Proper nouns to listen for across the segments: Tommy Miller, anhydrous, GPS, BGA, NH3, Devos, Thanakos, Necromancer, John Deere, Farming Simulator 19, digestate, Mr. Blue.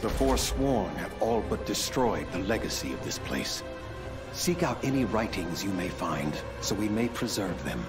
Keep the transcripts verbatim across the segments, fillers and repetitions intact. The Forsworn have all but destroyed the legacy of this place. Seek out any writings you may find, so we may preserve them.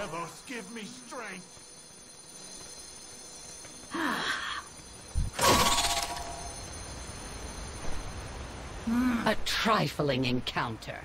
Devos, give me strength. A trifling encounter.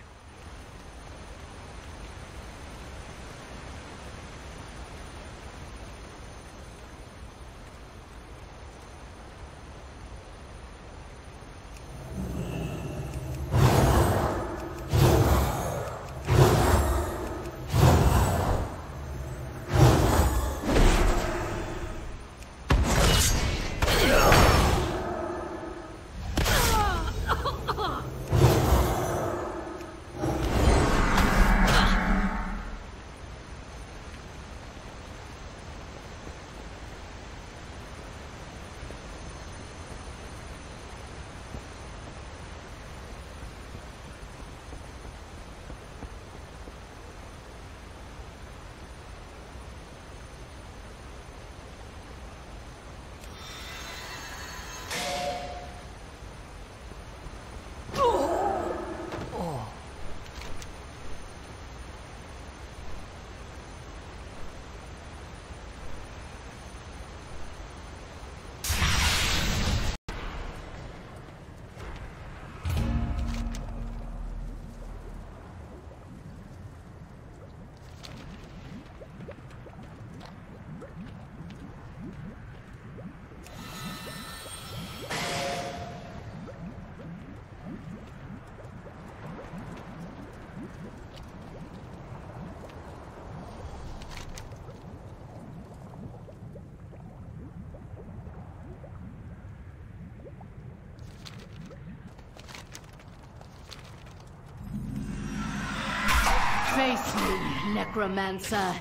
Face me, Necromancer.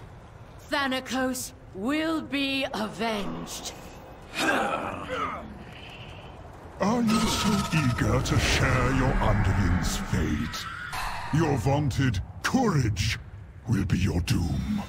Thanakos will be avenged. Are you so eager to share your underling's fate? Your vaunted courage will be your doom.